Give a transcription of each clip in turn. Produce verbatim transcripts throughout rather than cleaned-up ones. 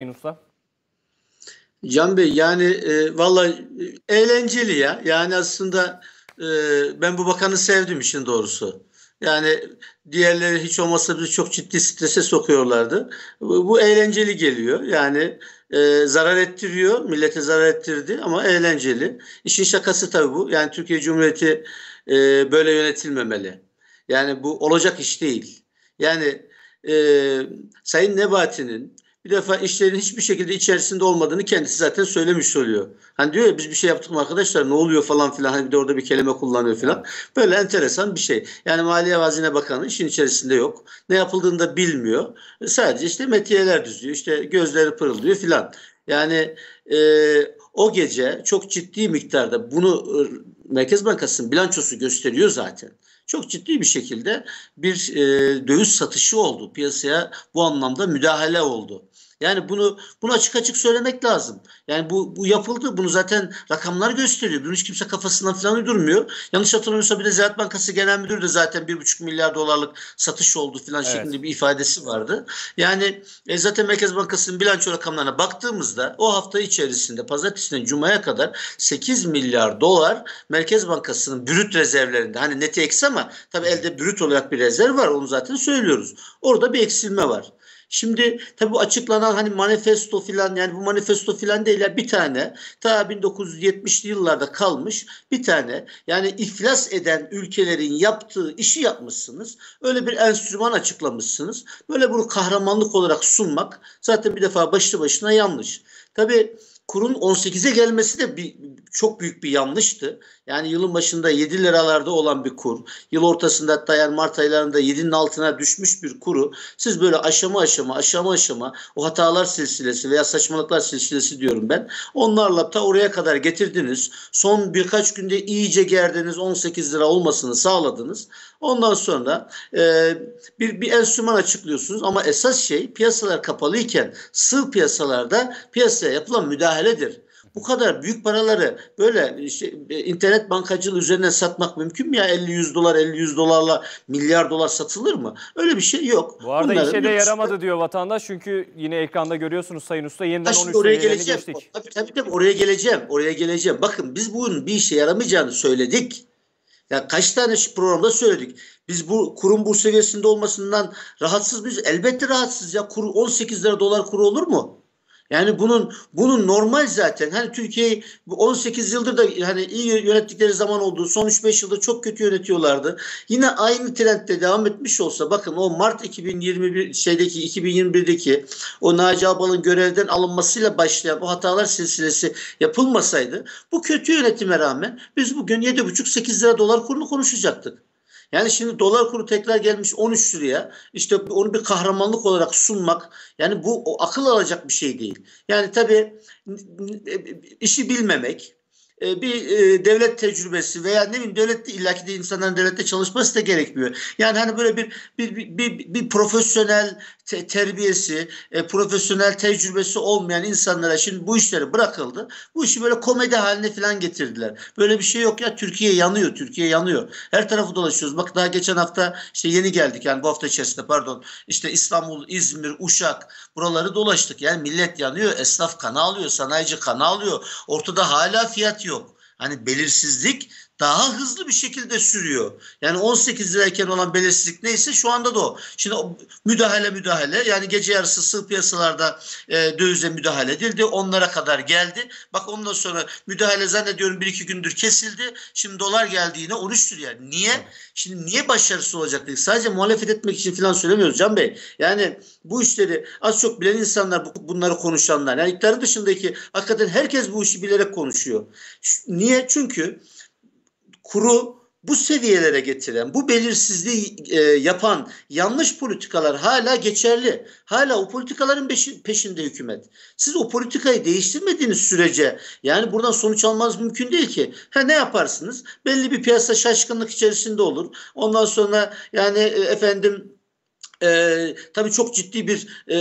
Yunus'la. Can Bey yani e, vallahi eğlenceli ya. Yani aslında e, ben bu bakanı sevdim işin doğrusu. Yani diğerleri hiç olmazsa bizi çok ciddi strese sokuyorlardı. Bu, bu eğlenceli geliyor. Yani e, zarar ettiriyor. Millete zarar ettirdi ama eğlenceli. İşin şakası tabii bu. Yani Türkiye Cumhuriyeti e, böyle yönetilmemeli. Yani bu olacak iş değil. Yani e, Sayın Nebati'nin bir defa işlerin hiçbir şekilde içerisinde olmadığını kendisi zaten söylemiş oluyor. Hani diyor ya biz bir şey yaptık mı arkadaşlar, ne oluyor falan filan, hani bir de orada bir kelime kullanıyor filan. Böyle enteresan bir şey. Yani Maliye Hazine Bakanı işin içerisinde yok. Ne yapıldığını da bilmiyor. Sadece işte metiyeler düzüyor. İşte gözleri pırıldıyor filan. Yani e, o gece çok ciddi miktarda bunu Merkez Bankası'nın bilançosu gösteriyor zaten. Çok ciddi bir şekilde bir e, döviz satışı oldu. Piyasaya bu anlamda müdahale oldu. Yani bunu bunu açık açık söylemek lazım. Yani bu, bu yapıldı. Bunu zaten rakamlar gösteriyor. Bunu hiç kimse kafasından falan uydurmuyor. Yanlış hatırlamıyorsa bir de Ziraat Bankası Genel Müdürü de zaten bir buçuk milyar dolarlık satış oldu falan evet. şeklinde bir ifadesi vardı. Yani e, zaten Merkez Bankası'nın bilanço rakamlarına baktığımızda o hafta içerisinde pazartesinden cumaya kadar sekiz milyar dolar Merkez Bankası'nın brüt rezervlerinde, hani neti eksi ama tabii elde brüt olarak bir rezerv var. Onu zaten söylüyoruz. Orada bir eksilme var. Şimdi tabi bu açıklanan hani manifesto filan, yani bu manifesto filan değil ya, bir tane ta bin dokuz yüz yetmişli yıllarda kalmış bir tane, yani iflas eden ülkelerin yaptığı işi yapmışsınız. Öyle bir enstrüman açıklamışsınız. Böyle bunu kahramanlık olarak sunmak zaten bir defa başlı başına yanlış. Tabi kurun on sekize gelmesi de bir, çok büyük bir yanlıştı. Yani yılın başında yedi liralarda olan bir kur, yıl ortasında hatta yani Mart aylarında yedinin altına düşmüş bir kuru siz böyle aşama aşama aşama aşama o hatalar silsilesi veya saçmalıklar silsilesi diyorum ben, onlarla ta oraya kadar getirdiniz. Son birkaç günde iyice gerdiniz, on sekiz lira olmasını sağladınız. Ondan sonra e, bir, bir enstrüman açıklıyorsunuz ama esas şey piyasalar kapalıyken sığ piyasalarda piyasaya yapılan müdahaledir. Bu kadar büyük paraları böyle işte internet bankacılığı üzerinden satmak mümkün mü ya? elli yüz dolar elli yüz dolarla milyar dolar satılır mı? Öyle bir şey yok. Bu arada bunların işe de yaramadı üstüne... diyor vatandaş. Çünkü yine ekranda görüyorsunuz Sayın Usta, yeniden on üç geleceğim. Geçtik. Tabii, tabii tabii oraya geleceğim. Oraya geleceğim. Bakın biz bunun bir işe yaramayacağını söyledik. Ya kaç tane programda söyledik. Biz bu kurun bu seviyesinde olmasından rahatsız mıyız? Elbette rahatsız ya. Kur on sekiz lira dolar kuru olur mu? Yani bunun bunun normal zaten. Hani Türkiye'yi on sekiz yıldır da hani iyi yönettikleri zaman oldu. Son üç beş yılda çok kötü yönetiyorlardı. Yine aynı trendde devam etmiş olsa bakın o Mart iki bin yirmi bir şeydeki iki bin yirmi birdeki o Naci Abal'ın görevden alınmasıyla başlayan bu hatalar silsilesi yapılmasaydı bu kötü yönetime rağmen biz bugün yedi buçuk sekiz lira dolar kurunu konuşacaktık. Yani şimdi dolar kuru tekrar gelmiş on üç liraya, işte onu bir kahramanlık olarak sunmak, yani bu akıl alacak bir şey değil. Yani tabii işi bilmemek, bir devlet tecrübesi veya ne bileyim devlette illaki de insanların devlette çalışması da gerekmiyor. Yani hani böyle bir bir bir, bir, bir profesyonel te terbiyesi, e, profesyonel tecrübesi olmayan insanlara şimdi bu işleri bırakıldı. Bu işi böyle komedi haline falan getirdiler. Böyle bir şey yok ya. Türkiye yanıyor. Türkiye yanıyor. Her tarafı dolaşıyoruz. Bak daha geçen hafta işte yeni geldik yani bu hafta içerisinde pardon. İşte İstanbul, İzmir, Uşak buraları dolaştık. Yani millet yanıyor. Esnaf kana alıyor. Sanayici kana alıyor. Ortada hala fiyat yok. Hani belirsizlik daha hızlı bir şekilde sürüyor. Yani on sekiz lirayken olan belirsizlik neyse şu anda da o. Şimdi müdahale müdahale yani gece yarısı sığ piyasalarda e, dövize müdahale edildi. Onlara kadar geldi. Bak ondan sonra müdahale zannediyorum bir iki gündür kesildi. Şimdi dolar geldi yine on üç liraya. Niye? Şimdi niye başarısız olacak? Sadece muhalefet etmek için falan söylemiyoruz Can Bey. Yani bu işleri az çok bilen insanlar, bunları konuşanlar. Yani iktidarın dışındaki hakikaten herkes bu işi bilerek konuşuyor. Niye? Çünkü kuru bu seviyelere getiren, bu belirsizliği e, yapan yanlış politikalar hala geçerli. Hala o politikaların peşinde hükümet. Siz o politikayı değiştirmediğiniz sürece yani buradan sonuç almanız mümkün değil ki. Ha ne yaparsınız? Belli bir piyasa şaşkınlık içerisinde olur. Ondan sonra yani e, efendim... Ee, tabii çok ciddi bir e,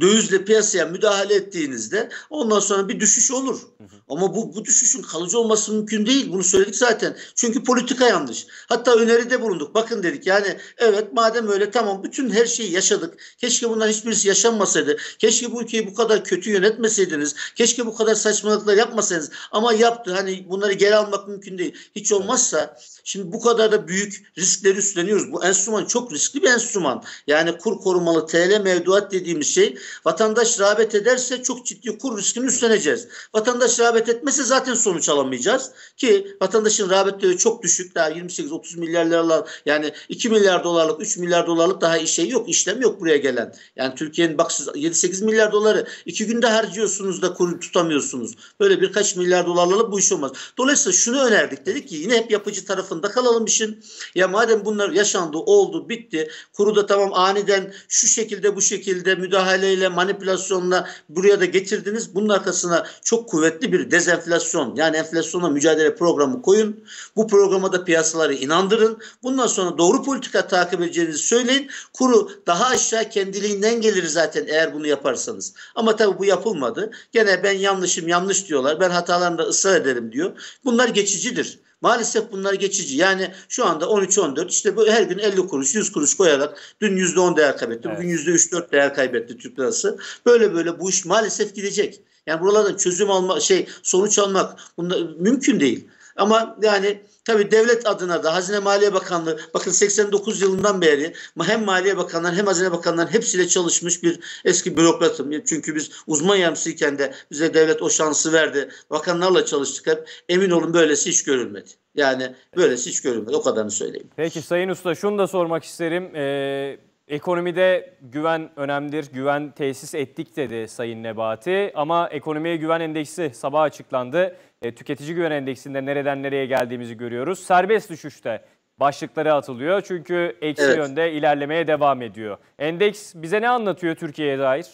dövizle piyasaya müdahale ettiğinizde ondan sonra bir düşüş olur. Hı hı. Ama bu, bu düşüşün kalıcı olması mümkün değil. Bunu söyledik zaten. Çünkü politika yanlış. Hatta öneride bulunduk. Bakın dedik yani evet madem öyle tamam bütün her şeyi yaşadık. Keşke bundan hiçbirisi yaşanmasaydı. Keşke bu ülkeyi bu kadar kötü yönetmeseydiniz. Keşke bu kadar saçmalıklar yapmasaydınız. Ama yaptı. Hani bunları geri almak mümkün değil. Hiç olmazsa şimdi bu kadar da büyük riskleri üstleniyoruz. Bu enstrüman çok riskli bir enstrüman. Yani Yani kur korumalı T L mevduat dediğimiz şey vatandaş rağbet ederse çok ciddi kur riskini üstleneceğiz. Vatandaş rağbet etmezse zaten sonuç alamayacağız ki vatandaşın rağbetleri çok düşük. Daha yirmi sekiz otuz milyar liralar yani iki milyar dolarlık üç milyar dolarlık daha işe yok işlem yok buraya gelen. Yani Türkiye'nin bak yedi sekiz milyar doları iki günde harcıyorsunuz da kuru tutamıyorsunuz. Böyle birkaç milyar dolarlık bu iş olmaz. Dolayısıyla şunu önerdik dedik ki yine hep yapıcı tarafında kalalım işin. Ya madem bunlar yaşandı oldu bitti kuru da tamam aniden şu şekilde bu şekilde müdahaleyle manipülasyonla buraya da getirdiniz. Bunun arkasına çok kuvvetli bir dezenflasyon yani enflasyonla mücadele programı koyun. Bu programa da piyasaları inandırın. Bundan sonra doğru politika takip edeceğinizi söyleyin. Kuru daha aşağı kendiliğinden gelir zaten eğer bunu yaparsanız. Ama tabii bu yapılmadı. Gene ben yanlışım yanlış diyorlar. Ben hatalarımda ısrar ederim diyor. Bunlar geçicidir. Maalesef bunlar geçici. Yani şu anda on üç on dört işte bu her gün elli kuruş yüz kuruş koyarak dün yüzde on değer kaybetti. Bugün evet. yüzde üç dört değer kaybetti Türk lirası. Böyle böyle bu iş maalesef gidecek. Yani buralardan çözüm alma şey sonuç almak bunlar mümkün değil. Ama yani tabii devlet adına da Hazine Maliye Bakanlığı bakın seksen dokuz yılından beri hem Maliye Bakanları hem Hazine Bakanları hepsiyle çalışmış bir eski bürokratım. Çünkü biz uzman yardımcısıyken de bize devlet o şansı verdi. Bakanlarla çalıştık hep. Emin olun böylesi hiç görülmedi. Yani böylesi hiç görülmedi. O kadarını söyleyeyim. Peki Sayın Usta şunu da sormak isterim. Ee, ekonomide güven önemlidir. Güven tesis ettik dedi Sayın Nebati. Ama ekonomiye güven endeksi sabah açıklandı. Tüketici güven endeksinde nereden nereye geldiğimizi görüyoruz. Serbest düşüşte başlıkları atılıyor. Çünkü eksi evet. yönde ilerlemeye devam ediyor. Endeks bize ne anlatıyor Türkiye'ye dair?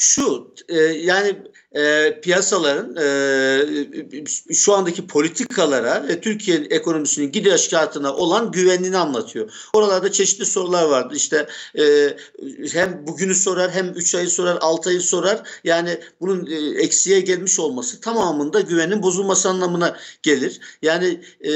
Şu e, yani e, piyasaların e, şu andaki politikalara ve Türkiye ekonomisinin gidişatına olan güvenini anlatıyor. Oralarda çeşitli sorular vardı. İşte e, hem bugünü sorar hem üç ayı sorar altı ayı sorar. Yani bunun e, eksiye gelmiş olması tamamında güvenin bozulması anlamına gelir. Yani e,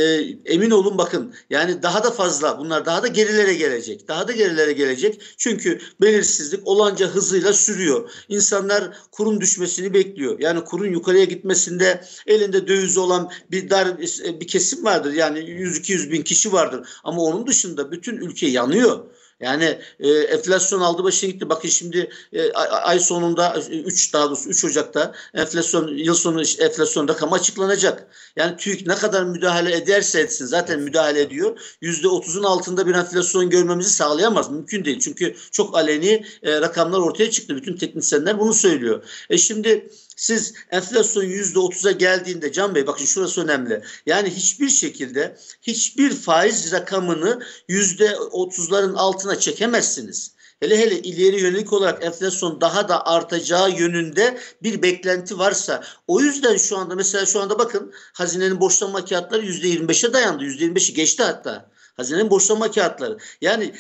emin olun bakın yani daha da fazla bunlar daha da gerilere gelecek. Daha da gerilere gelecek. Çünkü belirsizlik olanca hızıyla sürüyor. İnsanlar kurun düşmesini bekliyor. Yani kurun yukarıya gitmesinde elinde döviz olan bir dar bir kesim vardır. Yani yüz iki yüz bin kişi vardır. Ama onun dışında bütün ülke yanıyor. Yani e, enflasyon aldı başına gitti. Bakın şimdi e, ay sonunda üç daha doğrusu üç Ocak'ta enflasyon yıl sonu enflasyon rakamı açıklanacak. Yani TÜİK ne kadar müdahale ederse etsin zaten müdahale ediyor. yüzde otuzun altında bir enflasyon görmemizi sağlayamaz. Mümkün değil. Çünkü çok aleni e, rakamlar ortaya çıktı. Bütün teknisyenler bunu söylüyor. E şimdi siz enflasyon yüzde otuza geldiğinde Can Bey bakın şurası önemli. Yani hiçbir şekilde hiçbir faiz rakamını yüzde otuzların altına çekemezsiniz. Hele hele ileri yönelik olarak enflasyon daha da artacağı yönünde bir beklenti varsa. O yüzden şu anda mesela şu anda bakın hazinenin borçlanma kağıtları yüzde yirmi beşe dayandı. yüzde yirmi beşi geçti hatta. Hazinenin borçlanma kağıtları. Yani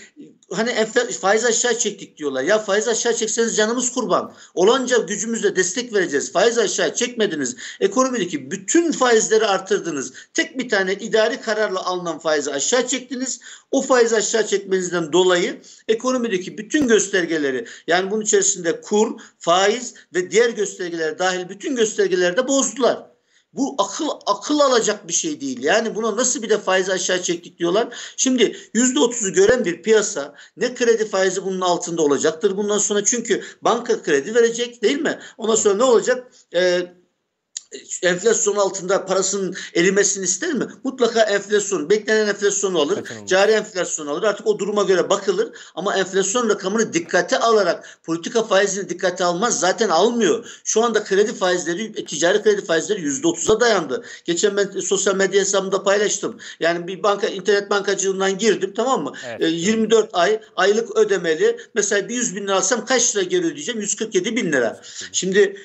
hani faiz aşağı çektik diyorlar. Ya faiz aşağı çekseniz canımız kurban. Olanca gücümüzle destek vereceğiz. Faiz aşağı çekmediniz. Ekonomideki bütün faizleri artırdınız. Tek bir tane idari kararla alınan faizi aşağı çektiniz. O faiz aşağı çekmenizden dolayı ekonomideki bütün göstergeleri yani bunun içerisinde kur, faiz ve diğer göstergeler dahil bütün göstergeleri de bozdular. Bu akıl akıl alacak bir şey değil. Yani buna nasıl bir de faiz aşağı çektik diyorlar. Şimdi yüzde otuzu gören bir piyasa ne kredi faizi bunun altında olacaktır bundan sonra. Çünkü banka kredi verecek değil mi? Ondan sonra ne olacak? Eee enflasyon altında parasının erimesini ister mi? Mutlaka enflasyon, beklenen enflasyon alır, cari enflasyon alır. Artık o duruma göre bakılır ama enflasyon rakamını dikkate alarak politika faizini dikkate almaz zaten almıyor. Şu anda kredi faizleri, ticari kredi faizleri yüzde otuza dayandı. Geçen ben sosyal medya hesabımda paylaştım. Yani bir banka, internet bankacılığından girdim tamam mı? Evet, e, yirmi dört evet. ay aylık ödemeli. Mesela bir yüz bin lira alsam kaç lira geri ödeyeceğim? yüz kırk yedi bin lira. Şimdi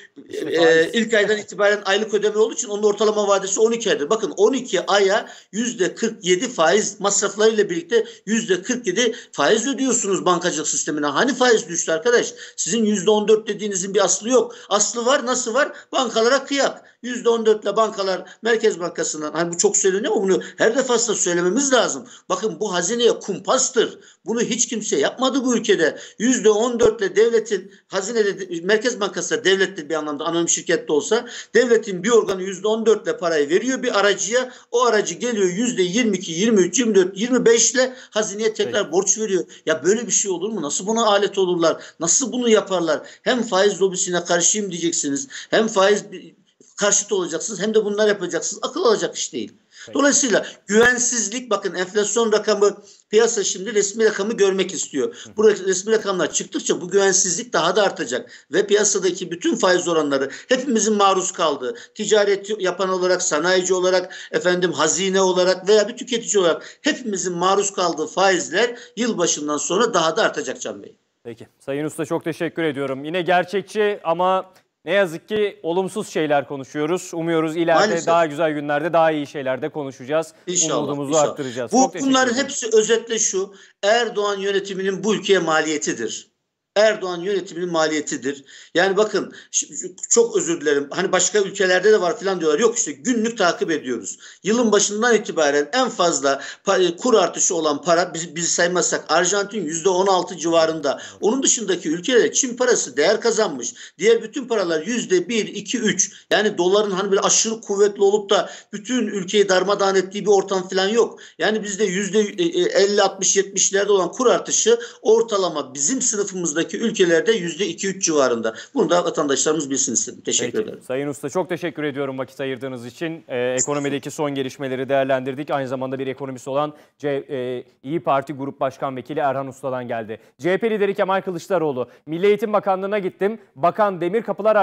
e, ilk aydan itibaren ay aylık ödeme olduğu için onun ortalama vadesi on iki aydır. Bakın on iki aya yüzde kırk yedi faiz masraflarıyla birlikte yüzde kırk yedi faiz ödüyorsunuz bankacılık sistemine. Hani faiz düştü arkadaş? Sizin yüzde on dört dediğinizin bir aslı yok. Aslı var. Nasıl var? Bankalara kıyak. yüzde on dört ile bankalar Merkez Bankası'ndan, hani bu çok söyleniyor ama bunu her defasında söylememiz lazım. Bakın bu hazineye kumpastır. Bunu hiç kimse yapmadı bu ülkede. yüzde on dört ile devletin hazinede, Merkez Bankası da devletli bir anlamda anonim şirkette olsa, devletin bir organı yüzde on dört ile parayı veriyor bir aracıya. O aracı geliyor yüzde yirmi iki, yirmi üç, yirmi dört, yirmi beş ile hazineye tekrar evet. borç veriyor. Ya böyle bir şey olur mu? Nasıl buna alet olurlar? Nasıl bunu yaparlar? Hem faiz lobisine karşıyım diyeceksiniz. Hem faiz karşıt olacaksınız. Hem de bunlar yapacaksınız. Akıl alacak iş değil. Dolayısıyla güvensizlik, bakın enflasyon rakamı, piyasa şimdi resmi rakamı görmek istiyor. Bu resmi rakamlar çıktıkça bu güvensizlik daha da artacak ve piyasadaki bütün faiz oranları, hepimizin maruz kaldığı, ticaret yapan olarak, sanayici olarak, efendim hazine olarak veya bir tüketici olarak hepimizin maruz kaldığı faizler yılbaşından sonra daha da artacak Can Bey. Peki. Sayın Usta çok teşekkür ediyorum. Yine gerçekçi ama ne yazık ki olumsuz şeyler konuşuyoruz. Umuyoruz ileride maalesef daha güzel günlerde daha iyi şeylerde konuşacağız. İnşallah. Umudumuzu inşallah arttıracağız. Bu, bunların hepsi özetle şu: Erdoğan yönetiminin bu ülkeye maliyetidir. Erdoğan yönetiminin maliyetidir. Yani bakın çok özür dilerim. Hani başka ülkelerde de var filan diyorlar. Yok işte günlük takip ediyoruz. Yılın başından itibaren en fazla kur artışı olan para biz, biz saymazsak Arjantin yüzde on altı civarında. Onun dışındaki ülkelerde Çin parası değer kazanmış. Diğer bütün paralar yüzde bir, iki, üç. Yani doların hani böyle aşırı kuvvetli olup da bütün ülkeyi darmadağın ettiği bir ortam filan yok. Yani bizde yüzde elli, altmış, yetmişlerde olan kur artışı ortalama bizim sınıfımızdaki ülkelerde yüzde iki üç civarında. Bunu da vatandaşlarımız bilsin istedim. Teşekkür Peki. ederim. Sayın Usta çok teşekkür ediyorum vakit ayırdığınız için. Ee, ekonomideki son gelişmeleri değerlendirdik. Aynı zamanda bir ekonomist olan C e, İYİ Parti Grup Başkan Vekili Erhan Usta'dan geldi. C H P lideri Kemal Kılıçdaroğlu Milli Eğitim Bakanlığı'na gittim. Bakan Demirkapılar